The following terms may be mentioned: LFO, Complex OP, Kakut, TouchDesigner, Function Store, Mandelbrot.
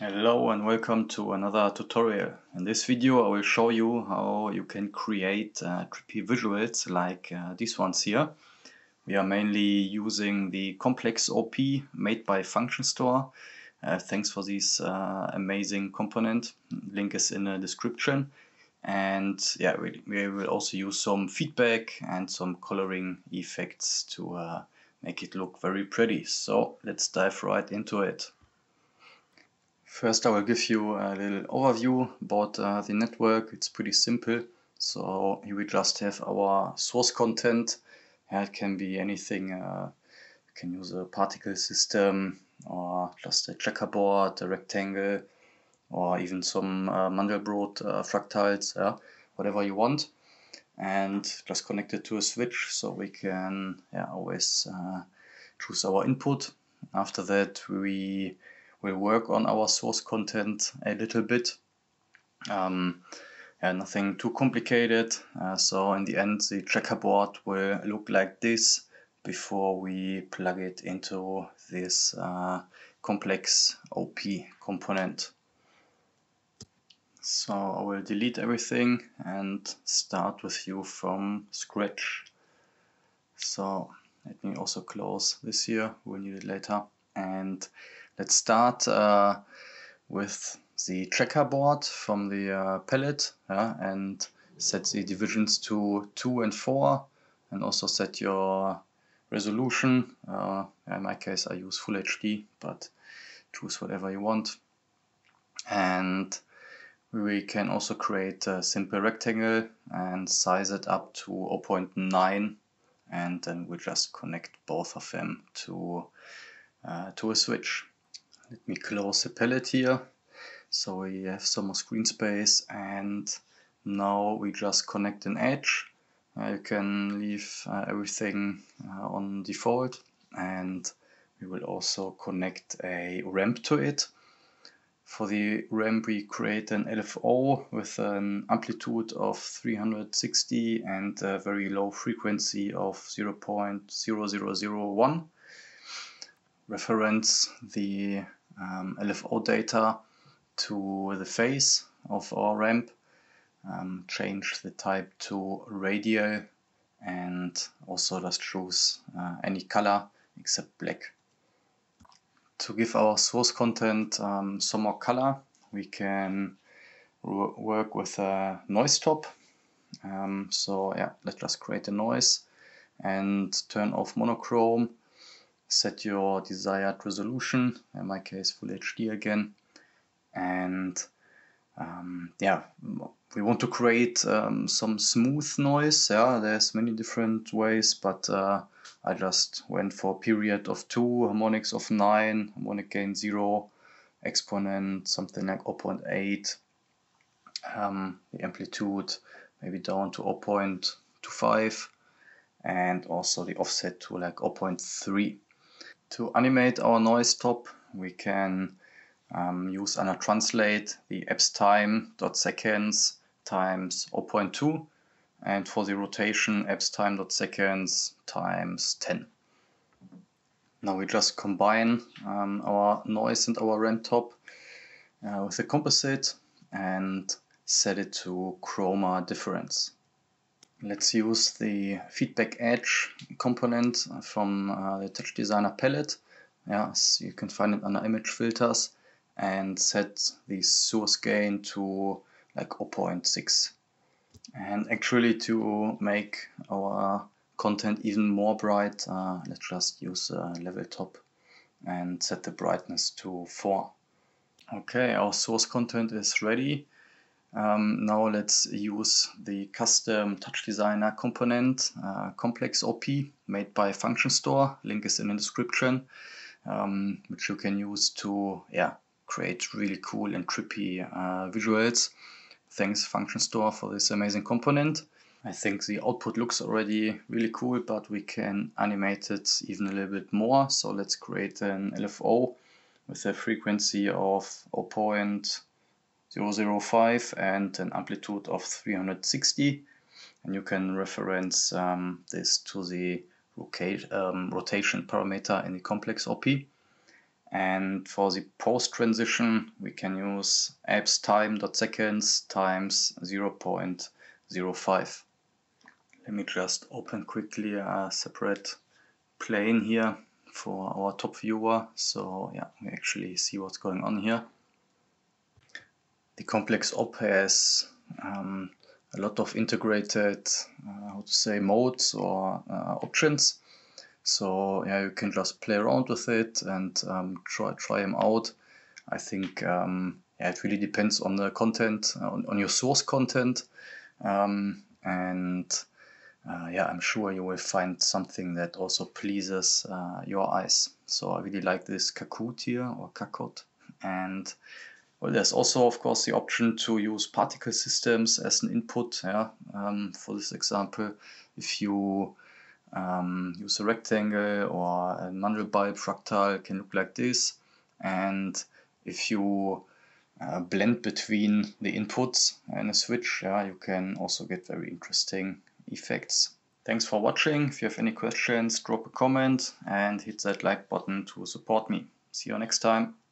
Hello and welcome to another tutorial. In this video I will show you how you can create trippy visuals like these ones here. We are mainly using the Complex OP made by Function Store. Thanks for this amazing component. Link is in the description. And yeah, we will also use some feedback and some coloring effects to make it look very pretty. So let's dive right into it. First I will give you a little overview about the network. It's pretty simple. So here we just have our source content. It can be anything. You can use a particle system or just a checkerboard, a rectangle, or even some Mandelbrot fractals, whatever you want. And just connect it to a switch so we can always choose our input. After that we we'll work on our source content a little bit, and nothing too complicated. So in the end the checkerboard will look like this before we plug it into this complex OP component. So I will delete everything and start with you from scratch. So let me also close this here, we'll need it later. And let's start with the checkerboard from the palette, and set the divisions to 2 and 4, and also set your resolution. In my case I use Full HD, but choose whatever you want. And we can also create a simple rectangle and size it up to 0.9, and then we just connect both of them to a switch. Let me close the palette here, so we have some more screen space, and now we just connect an edge. You can leave everything on default, and we will also connect a ramp to it. For the ramp we create an LFO with an amplitude of 360 and a very low frequency of 0.0001. Reference the LFO data to the face of our ramp, change the type to radial, and also just choose any color except black. To give our source content some more color, we can work with a noise top. So yeah, let's just create a noise and turn off monochrome. Set your desired resolution, in my case Full HD again, and yeah, we want to create some smooth noise. Yeah, there's many different ways, but I just went for period of 2, harmonics of 9, harmonic gain 0, exponent something like 0.8, the amplitude maybe down to 0.25, and also the offset to like 0.3. To animate our noise top, we can use and translate the epstime.seconds times 0.2, and for the rotation epstime.seconds times 10. Now we just combine our noise and our ramp top with the composite and set it to chroma difference. Let's use the feedback edge component from the TouchDesigner palette. Yes, you can find it under image filters, and set the source gain to like 0.6. And actually, to make our content even more bright, let's just use a level top and set the brightness to 4. Okay, our source content is ready. Now let's use the custom TouchDesigner component, Complex OP, made by Function Store. Link is in the description, which you can use to create really cool and trippy visuals. Thanks Function Store for this amazing component. I think the output looks already really cool, but we can animate it even a little bit more. So let's create an LFO with a frequency of 0.005 and an amplitude of 360, and you can reference this to the rotation parameter in the Complex OP. And for the post transition, we can use apps time.seconds times 0.05. Let me just open quickly a separate plane here for our top viewer. So yeah, we actually see what's going on here. The complex OP has a lot of integrated, how to say, modes or options. So yeah, you can just play around with it and try them out. I think yeah, it really depends on the content, on your source content, and yeah, I'm sure you will find something that also pleases your eyes. So I really like this Kakut here, or Kakut, and well, there's also of course the option to use particle systems as an input. Yeah, for this example, if you use a rectangle or a Mandelbrot fractal, can look like this. And if you blend between the inputs and a switch, yeah, you can also get very interesting effects. Thanks for watching. If you have any questions, drop a comment and hit that like button to support me. See you next time.